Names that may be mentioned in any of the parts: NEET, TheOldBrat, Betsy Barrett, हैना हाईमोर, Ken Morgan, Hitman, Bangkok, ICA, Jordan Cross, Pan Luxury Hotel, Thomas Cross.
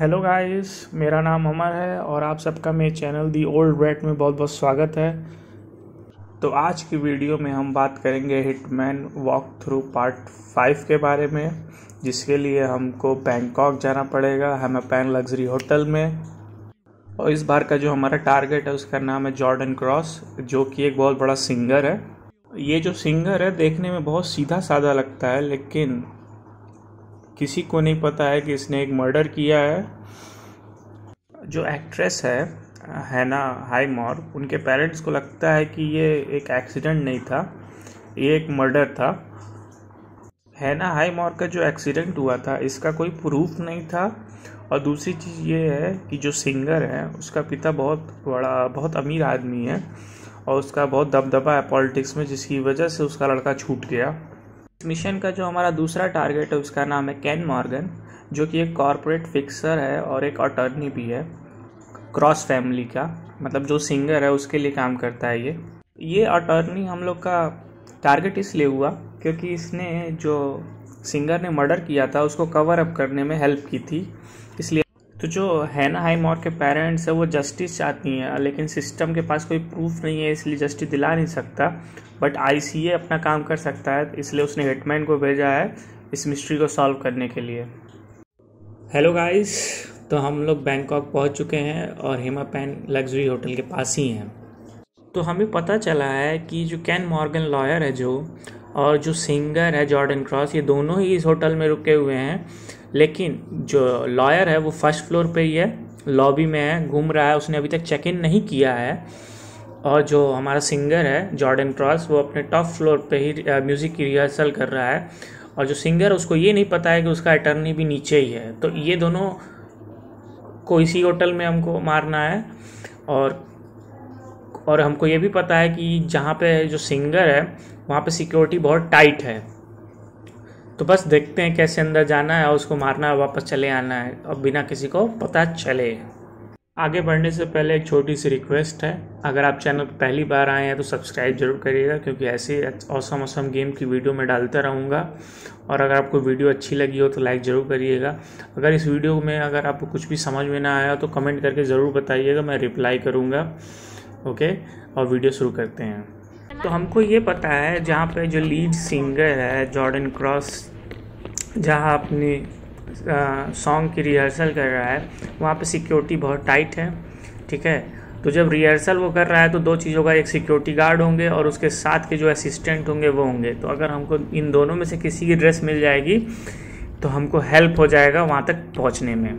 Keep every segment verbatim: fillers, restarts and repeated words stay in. Hello guys, मेरा नाम अमर है और आप सबका मेरे चैनल दी ओल्ड ब्रैट में बहुत बहुत स्वागत है। तो आज की वीडियो में हम बात करेंगे Hitman walkthrough part five के बारे में, जिसके लिए हमको बैंकॉक जाना पड़ेगा। हमें पैन लग्जरी होटल में, और इस बार का जो हमारा टारगेट है उसका नाम है जॉर्डन क्रॉस, जो कि एक बहुत बड़ा सिंगर है। ये जो सिंगर है देखने में बहुत सीधा साधा लगता है, लेकिन किसी को नहीं पता है कि इसने एक मर्डर किया है। जो एक्ट्रेस है हैना हाईमोर, उनके पेरेंट्स को लगता है कि ये एक एक्सीडेंट नहीं था, ये एक मर्डर था। हैना हाईमोर का जो एक्सीडेंट हुआ था इसका कोई प्रूफ नहीं था। और दूसरी चीज़ ये है कि जो सिंगर है उसका पिता बहुत बड़ा बहुत अमीर आदमी है और उसका बहुत दबदबा है पॉलिटिक्स में, जिसकी वजह से उसका लड़का छूट गया। मिशन का जो हमारा दूसरा टारगेट है उसका नाम है केन मॉर्गन, जो कि एक कॉरपोरेट फिक्सर है और एक अटर्नी भी है। क्रॉस फैमिली का मतलब जो सिंगर है उसके लिए काम करता है। ये ये अटर्नी हम लोग का टारगेट इसलिए हुआ क्योंकि इसने जो सिंगर ने मर्डर किया था उसको कवर अप करने में हेल्प की थी, इसलिए। तो जो हैना हाईमोर के पेरेंट्स है वो जस्टिस चाहती हैं, लेकिन सिस्टम के पास कोई प्रूफ नहीं है इसलिए जस्टिस दिला नहीं सकता। बट आईसीए अपना काम कर सकता है, इसलिए उसने हिटमैन को भेजा है इस मिस्ट्री को सॉल्व करने के लिए। हेलो गाइस, तो हम लोग बैंकॉक पहुंच चुके हैं और हिमा पैन लग्जरी होटल के पास ही हैं। तो हमें पता चला है कि जो कैन मॉर्गन लॉयर है जो और जो सिंगर है जॉर्डन क्रॉस, ये दोनों ही इस होटल में रुके हुए हैं। लेकिन जो लॉयर है वो फर्स्ट फ्लोर पे ही है, लॉबी में है, घूम रहा है, उसने अभी तक चेक इन नहीं किया है। और जो हमारा सिंगर है जॉर्डन क्रॉस वो अपने टॉप फ्लोर पे ही म्यूज़िक की रिहर्सल कर रहा है। और जो सिंगर उसको ये नहीं पता है कि उसका अटर्नी भी नीचे ही है। तो ये दोनों को इसी होटल में हमको मारना है। और और हमको ये भी पता है कि जहाँ पे जो सिंगर है वहाँ पे सिक्योरिटी बहुत टाइट है। तो बस देखते हैं कैसे अंदर जाना है और उसको मारना है, वापस चले आना है और बिना किसी को पता चले। आगे बढ़ने से पहले एक छोटी सी रिक्वेस्ट है, अगर आप चैनल पर पहली बार आए हैं तो सब्सक्राइब जरूर करिएगा, क्योंकि ऐसे औसम औसम गेम की वीडियो मैं डालता रहूँगा। और अगर आपको वीडियो अच्छी लगी हो तो लाइक ज़रूर करिएगा। अगर इस वीडियो में अगर आपको कुछ भी समझ में ना आया तो कमेंट करके ज़रूर बताइएगा, मैं रिप्लाई करूँगा। ओके, और वीडियो शुरू करते हैं। तो हमको ये पता है जहाँ पे जो लीड सिंगर है जॉर्डन क्रॉस, जहाँ अपनी सॉन्ग की रिहर्सल कर रहा है वहाँ पे सिक्योरिटी बहुत टाइट है, ठीक है। तो जब रिहर्सल वो कर रहा है तो दो चीज़ों का, एक सिक्योरिटी गार्ड होंगे और उसके साथ के जो असिस्टेंट होंगे वो होंगे। तो अगर हमको इन दोनों में से किसी की ड्रेस मिल जाएगी तो हमको हेल्प हो जाएगा वहाँ तक पहुँचने में।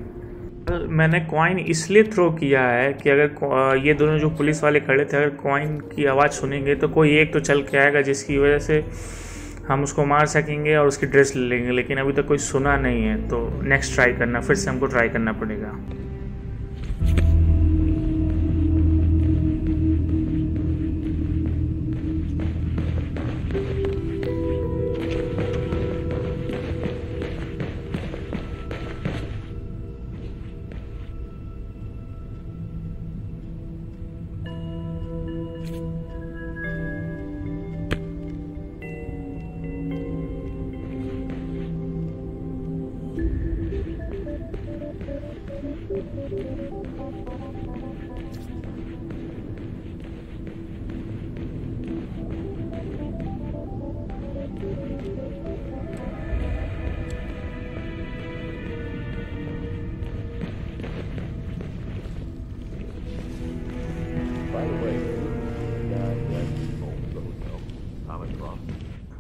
मैंने कॉइन इसलिए थ्रो किया है कि अगर ये दोनों जो पुलिस वाले खड़े थे अगर कॉइन की आवाज़ सुनेंगे तो कोई एक तो चल के आएगा, जिसकी वजह से हम उसको मार सकेंगे और उसकी ड्रेस ले लेंगे। लेकिन अभी तक कोई सुना नहीं है, तो नेक्स्ट ट्राई करना, फिर से हमको ट्राई करना पड़ेगा।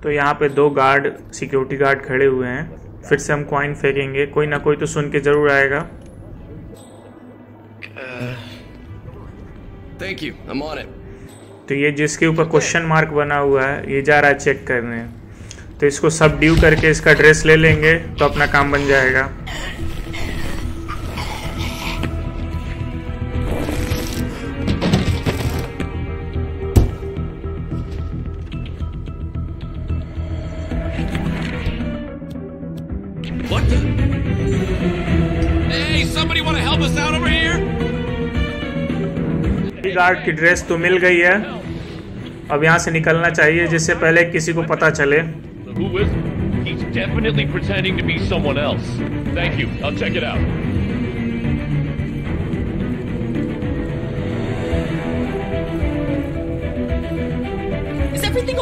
तो यहाँ पे दो गार्ड सिक्योरिटी गार्ड खड़े हुए हैं। फिर से हम कॉइन फेंकेंगे, कोई ना कोई तो सुन के जरूर आएगा। Thank you, I am on it. तो ये जिसके ऊपर क्वेश्चन मार्क बना हुआ है ये जा रहा है चेक करने, तो इसको सब ड्यू करके इसका ड्रेस ले लेंगे तो अपना काम बन जाएगा। गार्ड की ड्रेस तो मिल गई है, अब यहाँ से निकलना चाहिए जिससे पहले किसी को पता चले। He's definitely pretending to be someone else. Thank you. I'll check it out.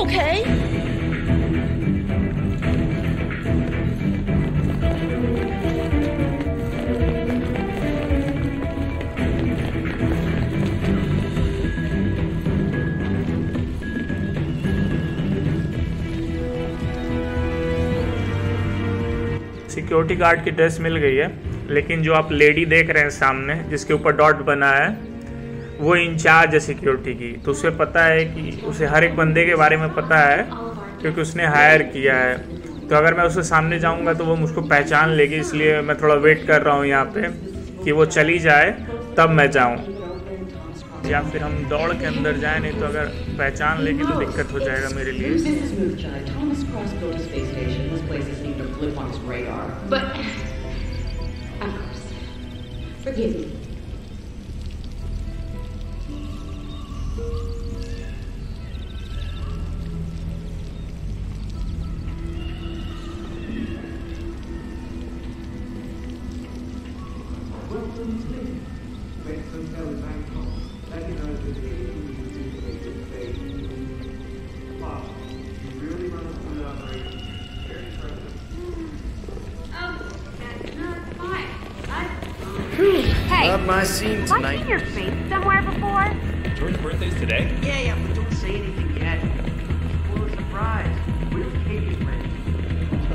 okay? Security guard की ड्रेस मिल गई है, लेकिन जो आप लेडी देख रहे हैं सामने जिसके ऊपर डॉट बना है वो इंचार्ज है सिक्योरिटी की। तो उसे पता है कि उसे हर एक बंदे के बारे में पता है क्योंकि उसने हायर किया है। तो अगर मैं उसके सामने जाऊंगा तो वो मुझको पहचान लेगी, इसलिए मैं थोड़ा वेट कर रहा हूँ यहाँ पे कि वो चली जाए तब मैं जाऊँ या फिर हम दौड़ के अंदर जाए, नहीं तो अगर पहचान लेगी तो दिक्कत हो जाएगा मेरे लिए। I've seen your face somewhere before. Jordan's birthday's today? Yeah, yeah, but don't say anything yet. People are surprised. Where's Katie's friend?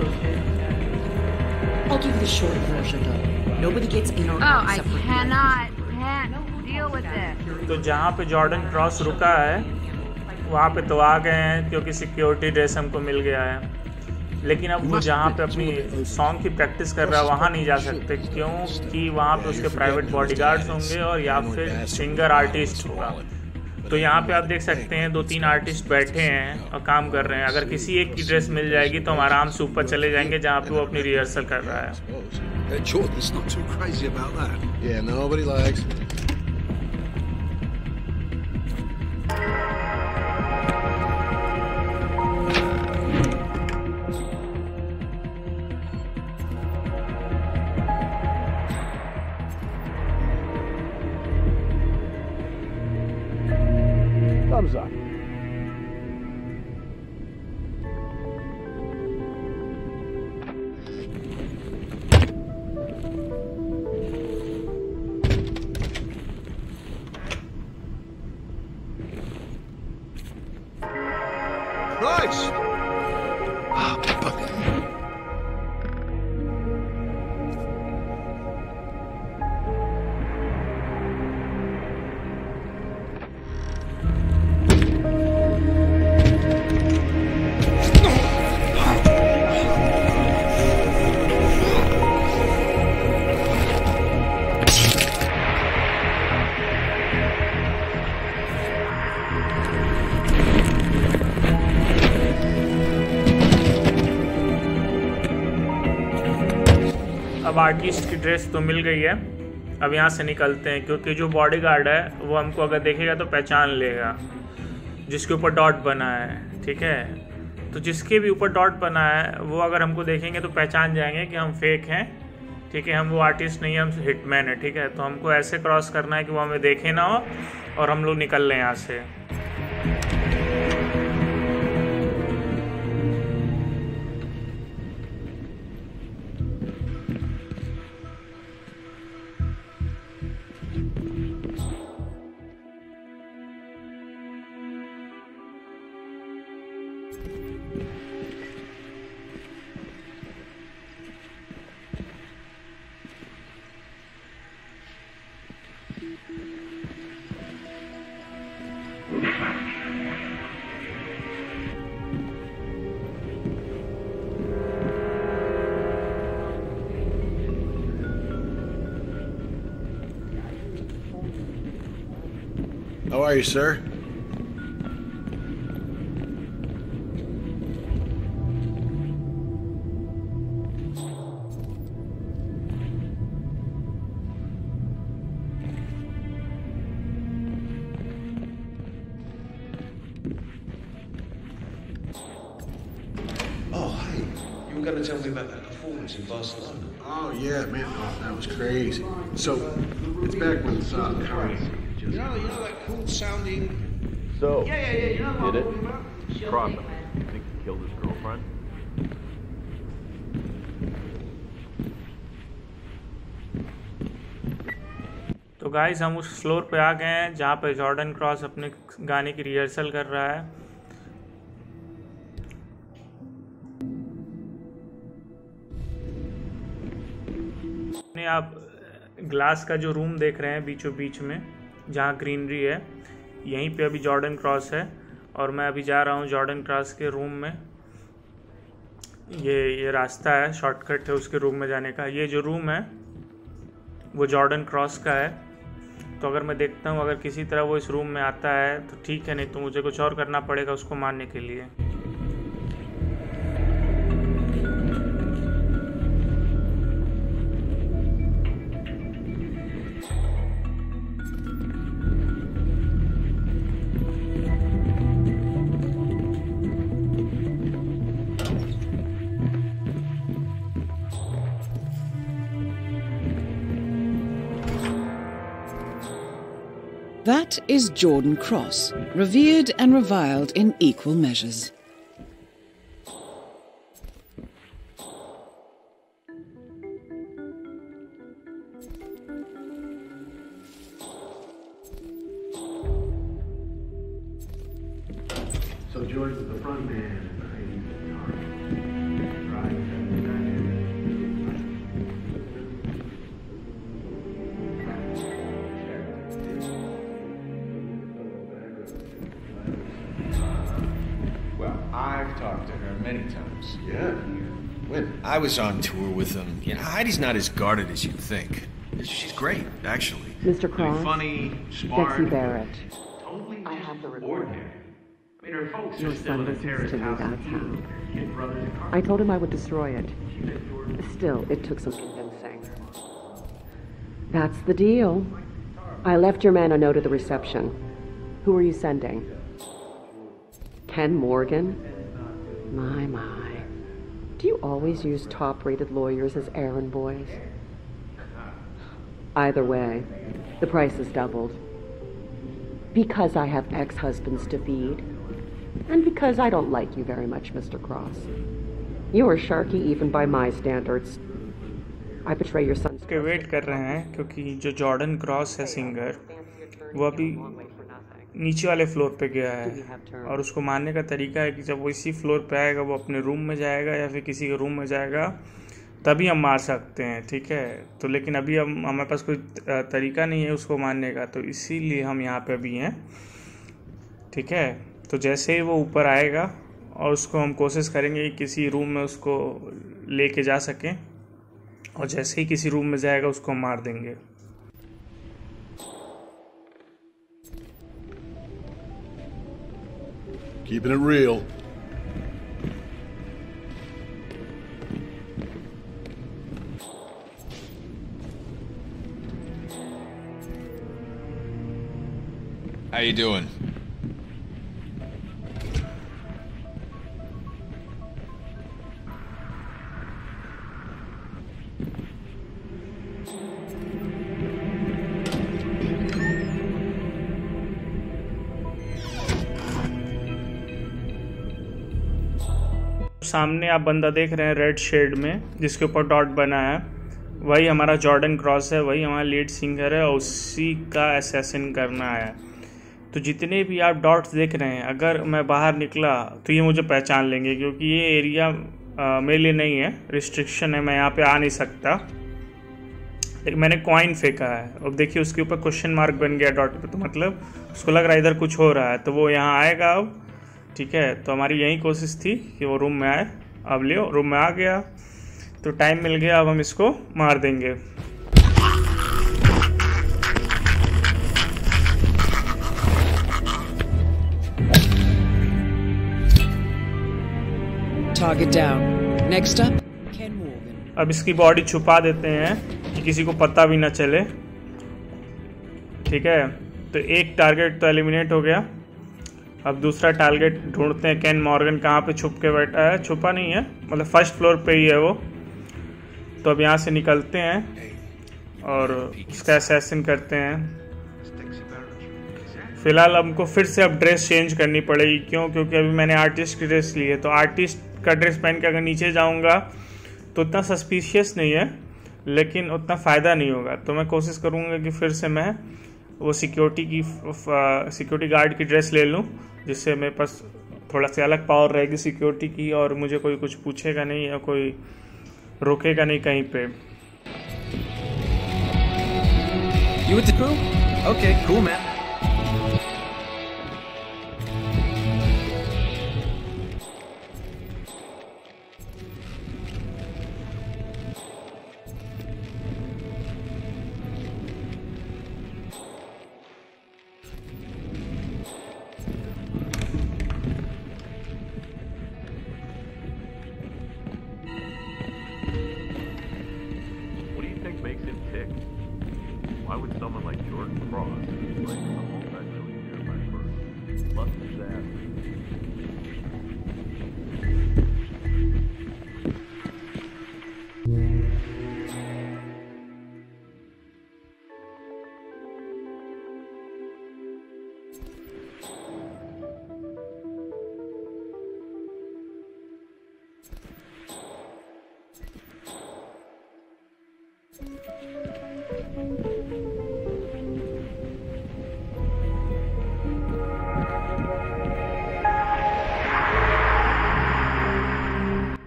I'll give you the short version though. Nobody gets in or out. Oh, I cannot. Can't deal with this. तो जहाँ पे Jordan cross रुका है वहाँ पे तो आ गए हैं क्योंकि सिक्योरिटी ड्रेस हमको मिल गया है। लेकिन अब वो जहाँ पे अपनी सॉन्ग की प्रैक्टिस कर रहा है वहाँ नहीं जा सकते क्योंकि वहाँ पे उसके प्राइवेट बॉडीगार्ड्स होंगे और या फिर सिंगर आर्टिस्ट होगा। तो यहाँ पे आप देख सकते हैं दो तीन आर्टिस्ट बैठे हैं और काम कर रहे हैं। अगर किसी एक की ड्रेस मिल जाएगी तो हम आराम से ऊपर चले जाएंगे जहाँ पे वो अपनी रिहर्सल कर रहा है। अब आर्टिस्ट की ड्रेस तो मिल गई है, अब यहाँ से निकलते हैं क्योंकि जो बॉडीगार्ड है वो हमको अगर देखेगा तो पहचान लेगा जिसके ऊपर डॉट बना है। ठीक है, तो जिसके भी ऊपर डॉट बना है वो अगर हमको देखेंगे तो पहचान जाएंगे कि हम फेक हैं। ठीक है, हम वो आर्टिस्ट नहीं है, हम हिटमैन है। ठीक है, तो हमको ऐसे क्रॉस करना है कि वो हमें देखे ना हो और हम लोग निकल लें यहाँ से। How are you, sir? Oh yeah, man, oh, that was crazy. So it's back when it's uh, you know, you know, like cool sounding. So yeah, yeah, yeah, you know, did it? Cross, do you think he killed his girlfriend? तो guys हम उस floor पे आ गए हैं जहाँ पे Jordan cross अपने गाने की रिहर्सल कर रहा है। अपने आप ग्लास का जो रूम देख रहे हैं बीचों बीच में जहाँ ग्रीनरी है, यहीं पे अभी जॉर्डन क्रॉस है और मैं अभी जा रहा हूँ जॉर्डन क्रॉस के रूम में। ये ये रास्ता है, शॉर्टकट है उसके रूम में जाने का। ये जो रूम है वो जॉर्डन क्रॉस का है। तो अगर मैं देखता हूँ अगर किसी तरह वो इस रूम में आता है तो ठीक है, नहीं तो मुझे कुछ और करना पड़ेगा उसको मारने के लिए। That is Jordan Cross, revered and reviled in equal measures. So Jordan's the front man. I've talked to her many times. Yeah? When I was on tour with him, you know, Heidi's not as guarded as you think. She's great, actually. Mister Cross, really funny, smart, Betsy Barrett. Totally I have the report. I mean, her folks Your are son listens to me, that's how. I told him I would destroy it. Still, it took some convincing. That's the deal. I left your man a note at the reception. Who are you sending? Ken Morgan? My, my. Do you always use top-rated lawyers as errand boys? Either way, the price is doubled. Because I have ex-husbands to feed, and because I don't like you very much, Mister Cross. You are sharky even by my standards. I betray your son's... Okay, wait कर रहे हैं क्योंकि जो Jordan cross है singer, वो अभी नीचे वाले फ्लोर पे गया है और उसको मारने का तरीका है कि जब वो इसी फ्लोर पे आएगा, वो अपने रूम में जाएगा या फिर किसी के रूम में जाएगा, तभी हम मार सकते हैं। ठीक है, तो लेकिन अभी हम हमारे पास कोई तरीका नहीं है उसको मारने का, तो इसीलिए हम यहाँ पे भी हैं। ठीक है, तो जैसे ही वो ऊपर आएगा और उसको हम कोशिश करेंगे कि किसी रूम में उसको ले के जा सकें, और जैसे ही किसी रूम में जाएगा उसको मार देंगे। Keeping it real. How you doing? सामने आप बंदा देख रहे हैं रेड शेड में जिसके ऊपर डॉट बना है, वही हमारा जॉर्डन क्रॉस है, वही हमारा लीड सिंगर है और उसी का असैसिन करना है। तो जितने भी आप डॉट्स देख रहे हैं, अगर मैं बाहर निकला तो ये मुझे पहचान लेंगे क्योंकि ये एरिया आ, मेरे लिए नहीं है, रिस्ट्रिक्शन है, मैं यहाँ पे आ नहीं सकता। लेकिन मैंने कॉइन फेंका है, अब देखिए उसके ऊपर क्वेश्चन मार्क बन गया डॉट पे, तो मतलब उसको लग रहा है इधर कुछ हो रहा है, तो वो यहाँ आएगा अब। ठीक है, तो हमारी यही कोशिश थी कि वो रूम में आए। अब लियो, रूम में आ गया, तो टाइम मिल गया, अब हम इसको मार देंगे। Target down. Next up, Ken Morgan. अब इसकी बॉडी छुपा देते हैं कि किसी को पता भी ना चले। ठीक है, तो एक टारगेट तो एलिमिनेट हो गया। अब दूसरा टारगेट ढूंढते हैं, केन मॉर्गन कहाँ पे छुप के बैठा है। छुपा नहीं है, मतलब फर्स्ट फ्लोर पे ही है वो। तो अब यहाँ से निकलते हैं और उसका असैसिन करते हैं। फ़िलहाल हमको फिर से अब ड्रेस चेंज करनी पड़ेगी। क्यों? क्योंकि अभी मैंने आर्टिस्ट की ड्रेस ली है, तो आर्टिस्ट का ड्रेस पहन के अगर नीचे जाऊँगा तो उतना सस्पिशियस नहीं है, लेकिन उतना फ़ायदा नहीं होगा। तो मैं कोशिश करूँगा कि फिर से मैं वो सिक्योरिटी की सिक्योरिटी गार्ड की ड्रेस ले लूँ, जिससे मेरे पास थोड़ा सा अलग पावर रहेगी सिक्योरिटी की, और मुझे कोई कुछ पूछेगा नहीं या कोई रोकेगा नहीं कहीं पे। You with the crew? Okay, cool man. Why would someone like Jordan Cross break a multi-millionaire by birth? Must be sad.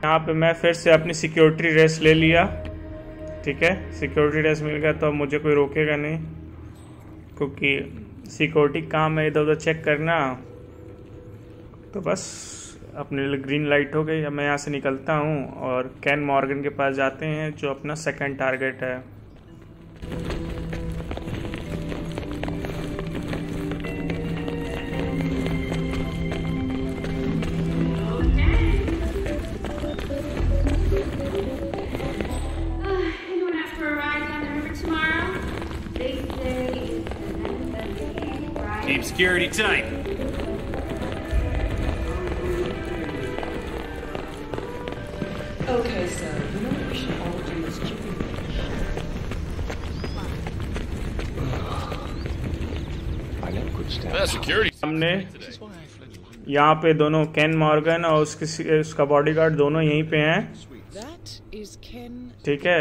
यहाँ पे मैं फिर से अपनी सिक्योरिटी ड्रेस ले लिया। ठीक है, सिक्योरिटी ड्रेस मिल गया तो मुझे कोई रोकेगा नहीं, क्योंकि सिक्योरिटी काम है इधर उधर चेक करना। तो बस अपने लिए ग्रीन लाइट हो गई। अब मैं यहाँ से निकलता हूँ और कैन मॉर्गन के पास जाते हैं, जो अपना सेकंड टारगेट है। Keep security tight. Okay, so you know what we should all do is chicken. I got a good step. That's security. हमने यहाँ पे दोनों केन मॉर्गन और उसके उसका बॉडीगार्ड दोनों यहीं पे हैं। ठीक है,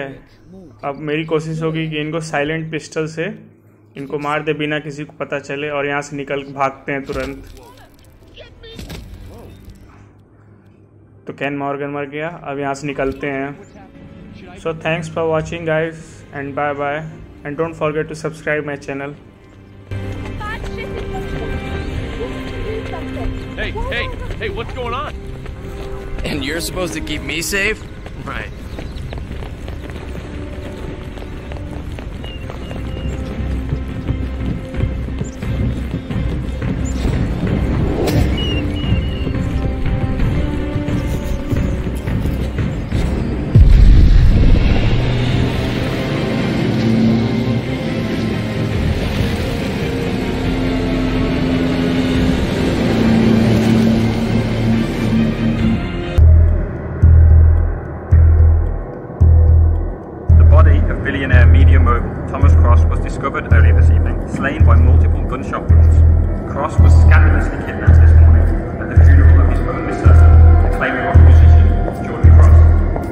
अब मेरी कोशिश होगी कि इनको साइलेंट पिस्टल से इनको मार दे बिना किसी को पता चले, और यहाँ से निकल भागते हैं तुरंत। तो कैन मॉर्गन मर गया, अब यहाँ से निकलते हैं। So thanks for watching guys and bye bye, and don't forget to subscribe my channel. Hey, hey, hey, what's going on? And you're supposed to keep me safe? Right. Billionaire media mogul Thomas Cross was discovered earlier this evening, slain by multiple gunshot wounds. Cross was scandalously kidnapped this morning at the funeral of his only son, the claiming of musician Jordan Cross.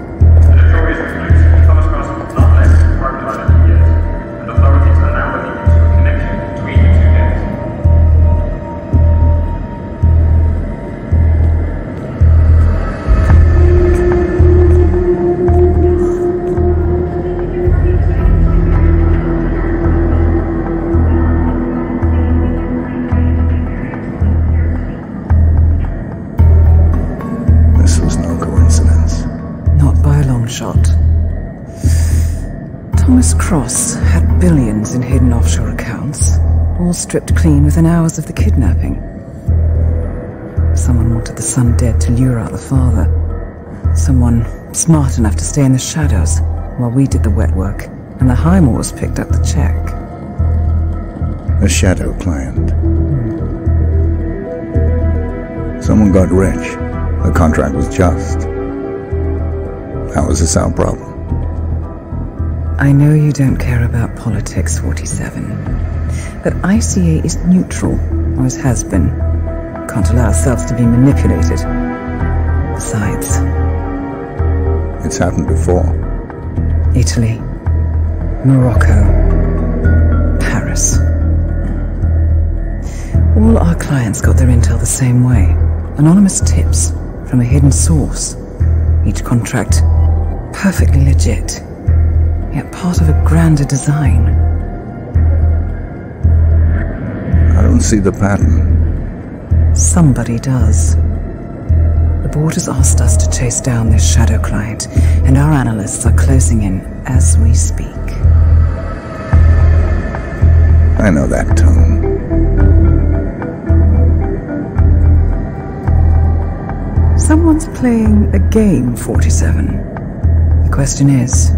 The notorious recluse Thomas Cross was not less than private life for years, and authorities are now looking into a connection between the two deaths. Shot. Thomas Cross had billions in hidden offshore accounts, all stripped clean within hours of the kidnapping. Someone wanted the son dead to lure out the father. Someone smart enough to stay in the shadows while we did the wet work and the Highmores picked up the check. A shadow client. Someone got rich. The contract was just. That was a sound problem. I know you don't care about politics, forty-seven. that I C A is neutral, always has been. Can't allow ourselves to be manipulated. Besides... It's happened before. Italy. Morocco. Paris. All our clients got their intel the same way. Anonymous tips from a hidden source. Each contract perfectly legit, yet part of a grander design. I don't see the pattern. Somebody does. The board has asked us to chase down this shadow client, and our analysts are closing in as we speak. I know that tone. Someone's playing a game, forty-seven. The question is,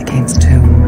against whom?